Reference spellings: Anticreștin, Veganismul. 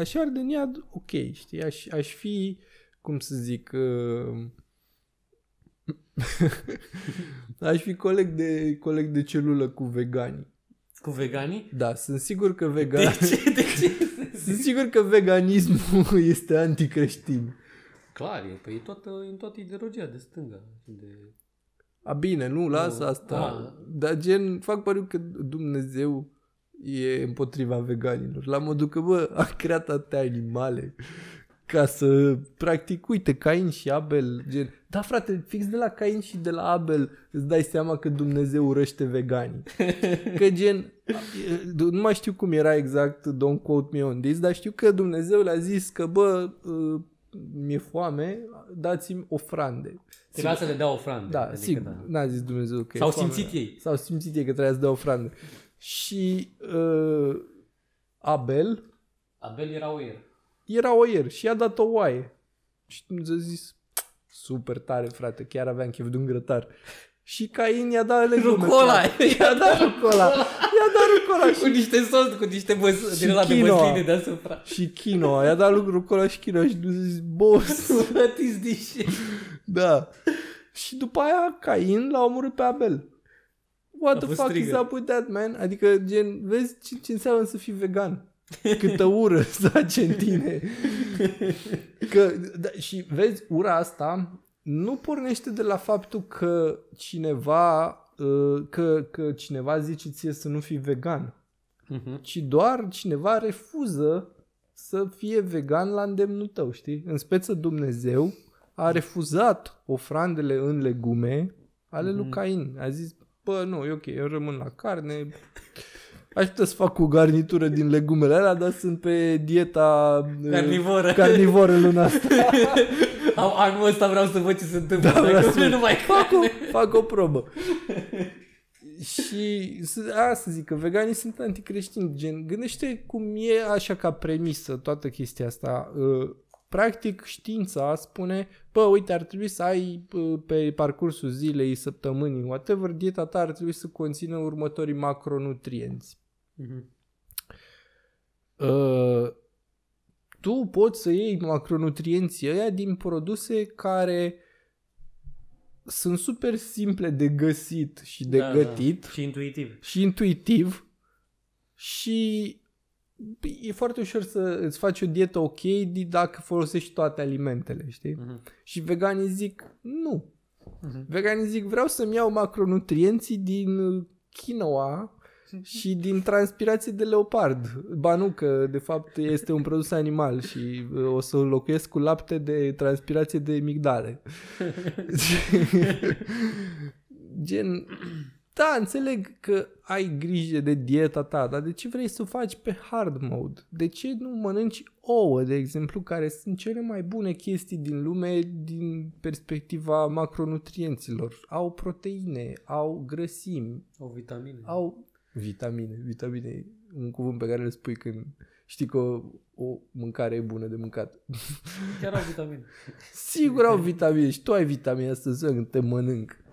aș arde în iad, ok, știi, aș fi, cum să zic, aș fi coleg de celulă cu veganii. Cu veganii? Da, sunt sigur că veganii... De ce? Sunt sigur că veganismul este anticreștin. Clar, păi e în toată ideologia de stânga. A, bine, nu, lasă asta. A. Dar gen, fac pariu că Dumnezeu e împotriva veganilor. La modul că, bă, a creat atâtea animale ca să practic, uite, Cain și Abel, gen... Da, frate, fix de la Cain și de la Abel îți dai seama că Dumnezeu urăște veganii. Că gen, nu mai știu cum era exact, don't quote me on this, dar știu că Dumnezeu le-a zis că, bă, mi-e foame, dați-mi ofrande. Trebuia să le dea ofrande. Da, adică sigur, da. N-a zis Dumnezeu că s-au simțit ei. S-au simțit ei că trebuia să dea ofrande. Și Abel era oier. Era oier și i-a dat o oaie. Și Dumnezeu a zis, super tare, frate, chiar aveam chef de un grătar. Și Cain i-a dat legume. I-a dat rucola. Cu niște sos, cu niște băsline deasupra. Și quinoa. I-a dat rucola și quinoa. Și Dumnezeu a zis, boss. Da. Și după aia Cain l-a omorât pe Abel. What the fuck is up with that, man? Adică, gen, vezi ce înseamnă să fii vegan. Câtă ură zace în tine. Că, da, și vezi, ura asta nu pornește de la faptul că cineva zice ție să nu fii vegan, ci doar cineva refuză să fie vegan la îndemnul tău, știi? În speță Dumnezeu a refuzat ofrandele în legume ale lui Cain. A zis, bă, nu, e ok, eu rămân la carne... Aș putea să fac o garnitură din legumele alea, dar sunt pe dieta carnivoră luna asta. Anul ăsta vreau să văd ce se întâmplă. Da, fac o probă. Și să zic că veganii sunt anticreștini. Gen, gândește cum e așa ca premisă toată chestia asta. Practic știința spune, bă, uite, ar trebui să ai pe parcursul zilei, săptămânii, whatever, dieta ta ar trebui să conțină următorii macronutrienți. Tu poți să iei macronutrienții ăia din produse care sunt super simple de găsit și de gătit. Da. Și intuitiv. Și... E foarte ușor să îți faci o dietă ok dacă folosești toate alimentele, știi? Și veganii zic, nu. Veganii zic, vreau să-mi iau macronutrienții din quinoa și din transpirație de leopard. Ba nu, că de fapt este un produs animal și o să locuiesc cu lapte de transpirație de migdale. Gen... Da, înțeleg că ai grijă de dieta ta, dar de ce vrei să o faci pe hard mode? De ce nu mănânci ouă, de exemplu, care sunt cele mai bune chestii din lume din perspectiva macronutrienților? Au proteine, au grăsimi. Au vitamine. Vitamine e un cuvânt pe care îl spui când știi că o mâncare e bună de mâncat. Chiar au vitamine. Sigur au vitamine și tu ai vitamine astăzi când te mănânc.